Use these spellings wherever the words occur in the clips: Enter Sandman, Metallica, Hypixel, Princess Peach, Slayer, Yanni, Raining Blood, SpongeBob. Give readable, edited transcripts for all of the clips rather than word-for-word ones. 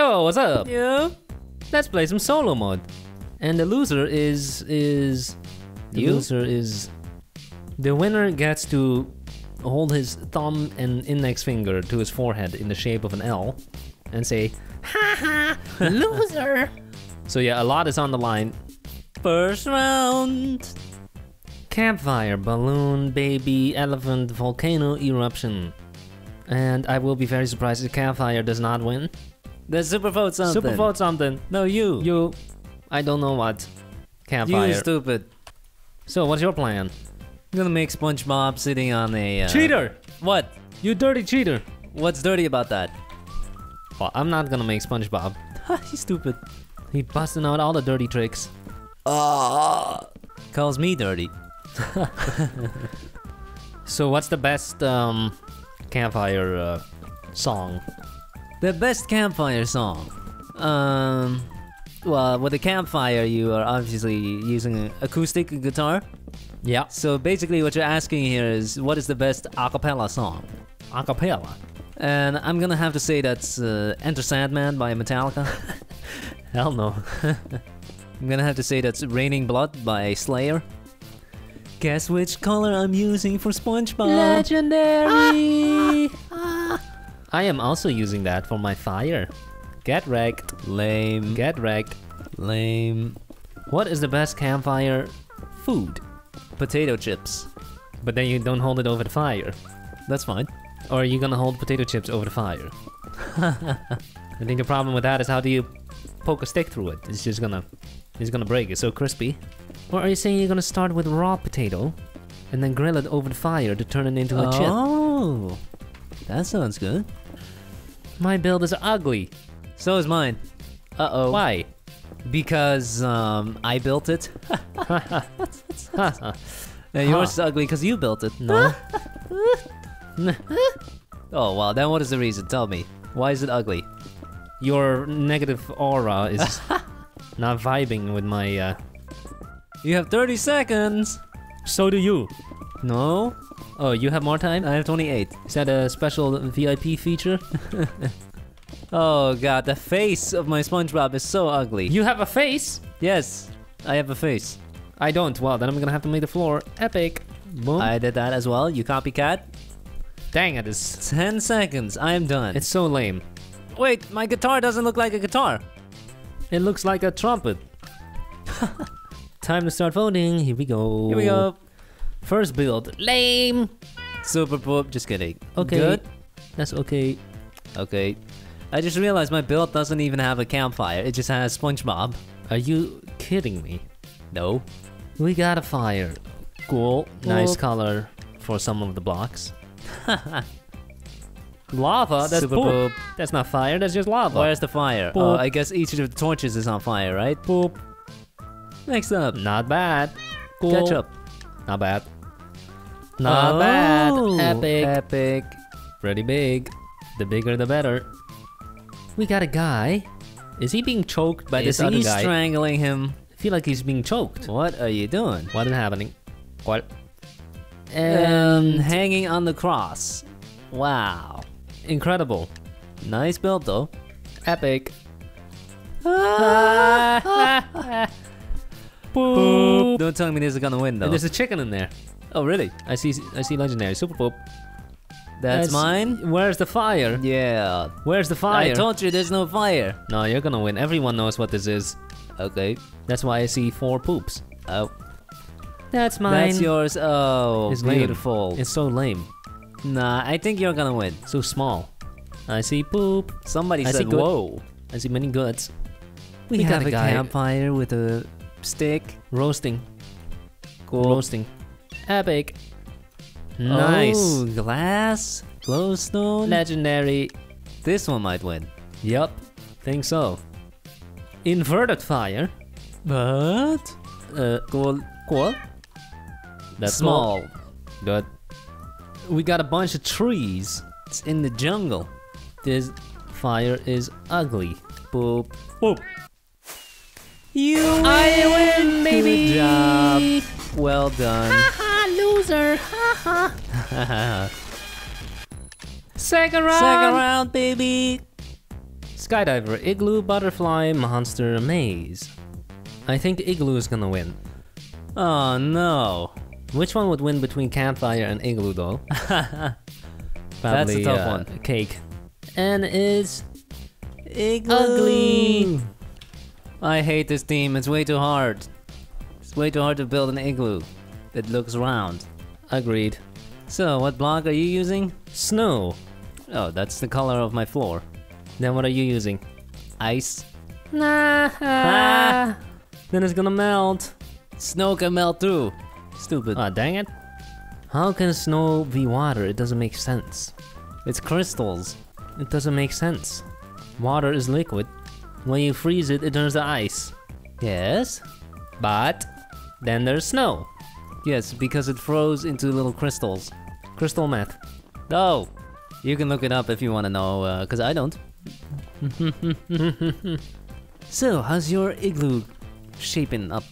Yo, what's up? Yo. Let's play some solo mode. And the loser is the loser is... The winner gets to hold his thumb and index finger to his forehead in the shape of an L and say, haha, loser! So yeah, a lot is on the line. First round! Campfire, balloon, baby, elephant, volcano, eruption. And I will be very surprised if campfire does not win. Then supervote something. Supervote something. No, you. You. I don't know what. Campfire. You stupid. So what's your plan? I'm gonna make SpongeBob sitting on a... Cheater! What? You dirty cheater. What's dirty about that? Well, I'm not gonna make SpongeBob. He's stupid. He busting out all the dirty tricks. Calls me dirty. So what's the best campfire song? The best campfire song? Well, with a campfire you are obviously using an acoustic guitar. Yeah. So basically what you're asking here is what is the best a cappella song? A cappella? And I'm gonna have to say that's Enter Sandman by Metallica. Hell no. I'm gonna have to say that's Raining Blood by Slayer. Guess which color I'm using for SpongeBob? Legendary! I am also using that for my fire. Get wrecked. Lame. Get wrecked. Lame. What is the best campfire food? Potato chips. But then you don't hold it over the fire. That's fine. Or are you gonna hold potato chips over the fire? I think the problem with that is how do you poke a stick through it? It's just gonna... It's gonna break, it's so crispy. Or are you saying you're gonna start with raw potato and then grill it over the fire to turn it into a chip? Oh, that sounds good. My build is ugly. So is mine. Uh-oh. Why? Because I built it. And yours is ugly because you built it. No. Oh wow, then what is the reason? Tell me. Why is it ugly? Your negative aura is not vibing with my You have 30 seconds! So do you. No? Oh, you have more time? I have 28. Is that a special VIP feature? Oh god, the face of my SpongeBob is so ugly. You have a face? Yes, I have a face. I don't. Well, then I'm gonna have to make the floor epic. Boom. I did that as well. You copycat. Dang it, it's 10 seconds. I am done. It's so lame. Wait, my guitar doesn't look like a guitar. It looks like a trumpet. Time to start voting. Here we go. Here we go. First build. Lame. Super poop. Just kidding. Okay. Good. That's okay. Okay. I just realized my build doesn't even have a campfire. It just has SpongeBob. Are you kidding me? No. We got a fire. Cool. Nice color for some of the blocks. Lava? That's super poop. That's not fire. That's just lava. Where's the fire? Oh, I guess each of the torches is on fire, right? Poop. Next up. Not bad. Cool. Ketchup. Not bad. Not bad. Epic. Epic. Pretty big. The bigger the better. We got a guy. Is he being choked by this other guy? Is he strangling him? I feel like he's being choked. What are you doing? What is happening? What? And hanging on the cross. Wow. Incredible. Nice build though. Epic. Boop. Don't tell me this is gonna win though. And there's a chicken in there. Oh really? I see legendary. Super poop. That's mine. Where's the fire? Yeah. Where's the fire? I told you there's no fire. No, you're gonna win. Everyone knows what this is. Okay. That's why I see 4 poops. Oh. That's mine. That's yours. Oh, it's beautiful. Lame. It's so lame. Nah, I think you're gonna win. So small. I see poop. Somebody said whoa. I see many goods. We got a campfire with a stick. Roasting. Cool. Roasting. Epic. Nice. Oh, glass. Glowstone. Legendary. This one might win. Yup. Think so. Inverted fire. But? Cool. Cool. That's small. Good. We got a bunch of trees. It's in the jungle. This fire is ugly. Boop. Boop. You win! I win, baby! Good job. Well done. Haha, loser! Haha. Second round! Second round, baby! Skydiver, Igloo, Butterfly, Monster, Maze. I think Igloo is gonna win. Oh no. Which one would win between Campfire and Igloo though? Probably, that's a tough one. Cake. And it's... Igloo! Ugly! I hate this team, it's way too hard. It's way too hard to build an igloo that looks round. Agreed. So, what block are you using? Snow. Oh, that's the color of my floor. Then what are you using? Ice? Nah! Ah. Then it's gonna melt. Snow can melt too. Stupid. Aw, dang it. How can snow be water? It doesn't make sense. It's crystals. It doesn't make sense. Water is liquid. When you freeze it, it turns to ice. Yes? But then there's snow. Yes, because it froze into little crystals. Crystal math. Oh! You can look it up if you want to know, because I don't. So, how's your igloo shaping up?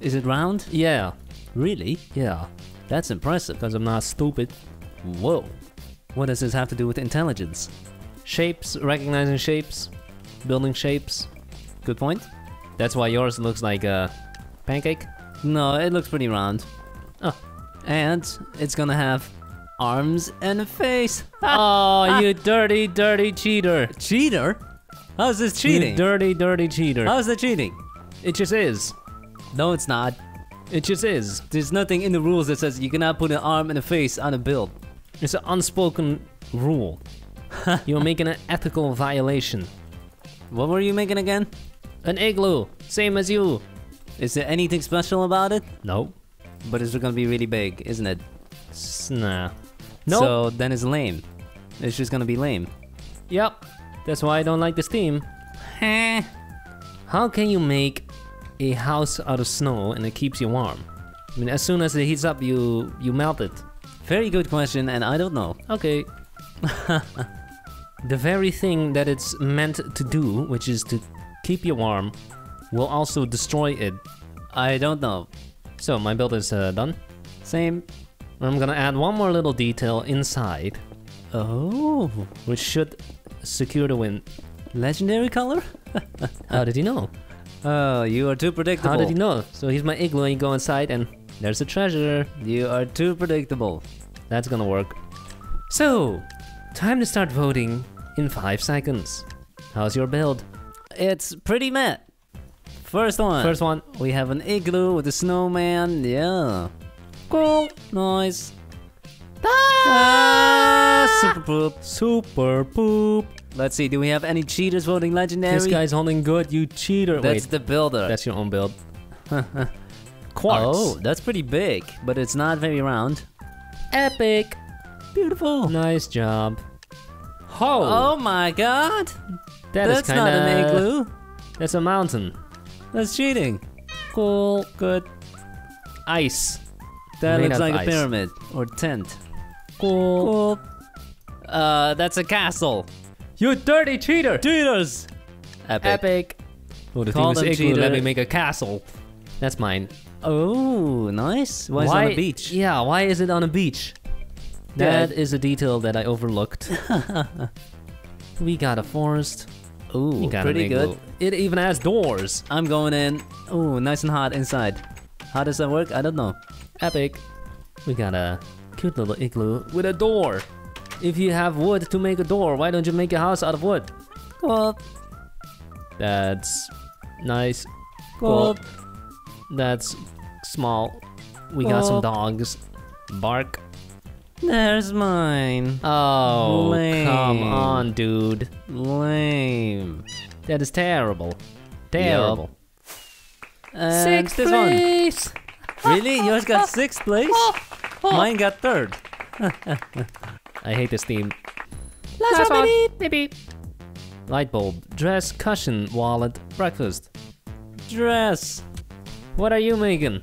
Is it round? Yeah. Really? Yeah. That's impressive, because I'm not stupid. Whoa. What does this have to do with intelligence? Shapes, recognizing shapes, building shapes. Good point. That's why yours looks like a pancake. No, it looks pretty round. Oh. And it's gonna have arms and a face. Oh, you dirty, dirty cheater. Cheater? How's this cheating? You dirty, dirty cheater. How's that cheating? It just is. No, it's not. It just is. There's nothing in the rules that says you cannot put an arm and a face on a build. It's an unspoken rule. You're making an ethical violation. What were you making again? An igloo, same as you. Is there anything special about it? Nope. But it's gonna be really big, isn't it? Nah. Nope. So then it's lame. It's just gonna be lame. Yep. That's why I don't like this theme. Heh. How can you make a house out of snow and it keeps you warm? I mean, as soon as it heats up, you melt it. Very good question, and I don't know. Okay. The very thing that it's meant to do, which is to keep you warm, will also destroy it. I don't know. So my build is done. Same. I'm gonna add one more little detail inside. Oh, which should secure the win. Legendary color? How did he know? Oh, you are too predictable. How did he know? So here's my igloo, and you go inside and there's a treasure. You are too predictable. That's gonna work. So, time to start voting in 5 seconds. How's your build? It's pretty meh. First one. We have an igloo with a snowman. Yeah. Cool. Nice. Ah! Super poop. Super poop. Let's see. Do we have any cheaters voting legendary? This guy's holding good. You cheater. That's... Wait, the builder. That's your own build. Quartz. Oh, that's pretty big, but it's not very round. Epic. Beautiful. Nice job. Oh my god. That's kinda, not an igloo. That's a mountain. That's cheating. Cool. Good. Ice. That looks like a pyramid or tent. Cool. That's a castle. You dirty cheater. Cheaters. Epic. Oh, the theme is igloo. Let me make a castle. That's mine. Oh, nice. Why is it on a beach? Yeah, why is it on a beach? That is a detail that I overlooked. We got a forest. Ooh, pretty good. It even has doors. I'm going in. Ooh, nice and hot inside. How does that work? I don't know. Epic. We got a cute little igloo with a door. If you have wood to make a door, why don't you make a house out of wood? Cool. That's nice. Cool. That's small. We got some dogs. Bark. There's mine. Oh, lame. Come on, dude. Lame. That is terrible. Terrible. Yep. Sixth place. Really? Yours got sixth place? Mine got third. I hate this theme. Last one. Light bulb. Dress. Cushion. Wallet. Breakfast. Dress. What are you making?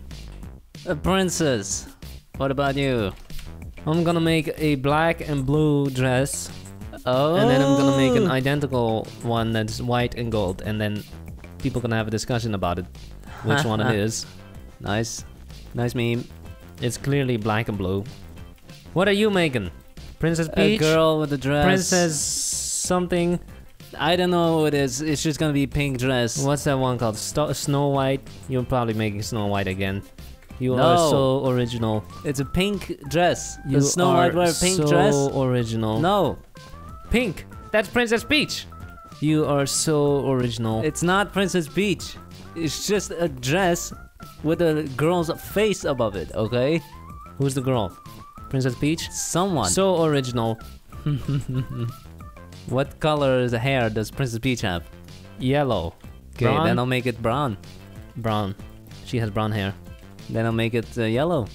A princess. What about you? I'm gonna make a black and blue dress. Oh. And then I'm gonna make an identical one that's white and gold, and then people can have a discussion about it, which one it is. Nice. Nice meme. It's clearly black and blue. What are you making? Princess Peach? A girl with a dress. Princess something. I don't know what it is. It's just gonna be pink dress. What's that one called? Snow White? You're probably making Snow White again. You are so original. It's a pink dress. You Snow White wear a pink dress? So original. No. Pink. That's Princess Peach. You are so original. It's not Princess Peach. It's just a dress with a girl's face above it, okay? Who's the girl? Princess Peach? Someone. So original. What color's hair does Princess Peach have? Yellow. Okay, then I'll make it brown. Brown. She has brown hair. Then I'll make it yellow.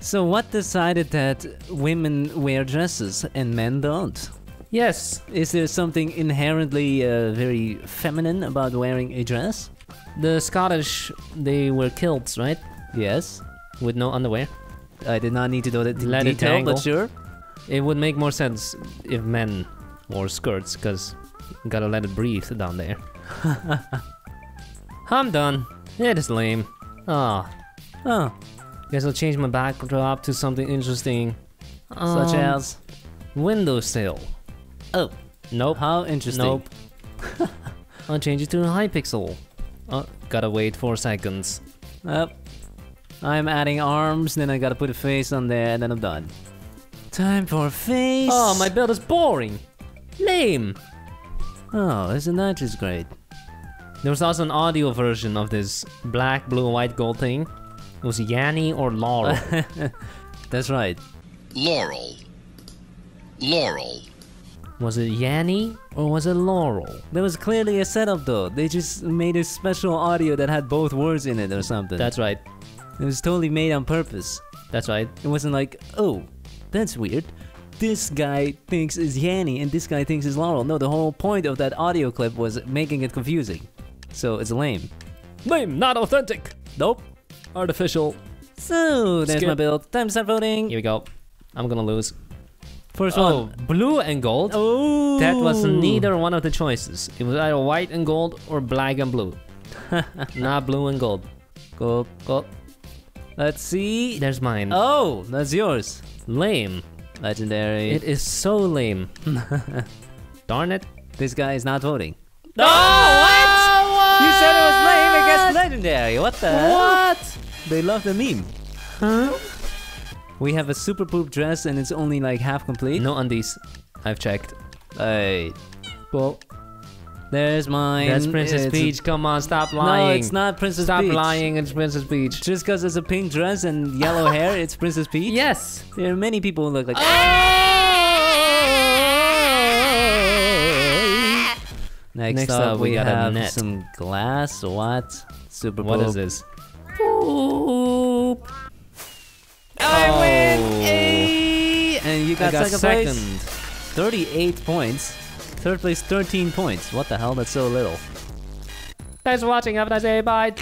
So what decided that women wear dresses and men don't? Yes. Is there something inherently very feminine about wearing a dress? The Scottish, they wear kilts, right? Yes. With no underwear. I did not need to know that detail, but sure. It would make more sense if men wore skirts, because gotta let it breathe down there. I'm done. It is lame. Ah. Oh. Guess I'll change my backdrop to something interesting. Such as windowsill. Oh. Nope. How interesting. Nope. I'll change it to Hypixel. Oh, gotta wait 4 seconds. Up. I'm adding arms, then I gotta put a face on there, and then I'm done. Time for a face! Oh, my build is boring! Lame! Oh, isn't that just great? There was also an audio version of this black, blue, white, gold thing. It was Yanni or Laurel. That's right. Laurel. Laurel. Was it Yanni or was it Laurel? There was clearly a setup though. They just made a special audio that had both words in it or something. That's right. It was totally made on purpose. That's right. It wasn't like, oh, that's weird. This guy thinks it's Yanni and this guy thinks it's Laurel. No, the whole point of that audio clip was making it confusing. So it's lame. Lame, not authentic. Nope. Artificial. So, there's my build. Time to start voting. Here we go. I'm gonna lose. First one, blue and gold. Oh. That was neither one of the choices. It was either white and gold or black and blue. Not blue and gold. Gold, gold. Let's see. There's mine. Oh, that's yours. Lame. Legendary. It is so lame. Darn it. This guy is not voting. No! What? What? You said it was lame against legendary. What the hell? What? They love the meme. Huh? We have a super poop dress and it's only like half complete. No undies. I've checked. Alright. Well, there's mine. That's Princess Peach. Come on, stop lying. No, it's not Princess Peach. Stop lying, it's Princess Peach. Just because it's a pink dress and yellow hair, it's Princess Peach? Yes. There are many people who look like that. Next up, we have a net. Some glass. What? Super poop. What is this? Poop. I win! Ay! And you got second place. 38 points. Third place, 13 points. What the hell? That's so little. Thanks for watching. Have a nice day. Bye.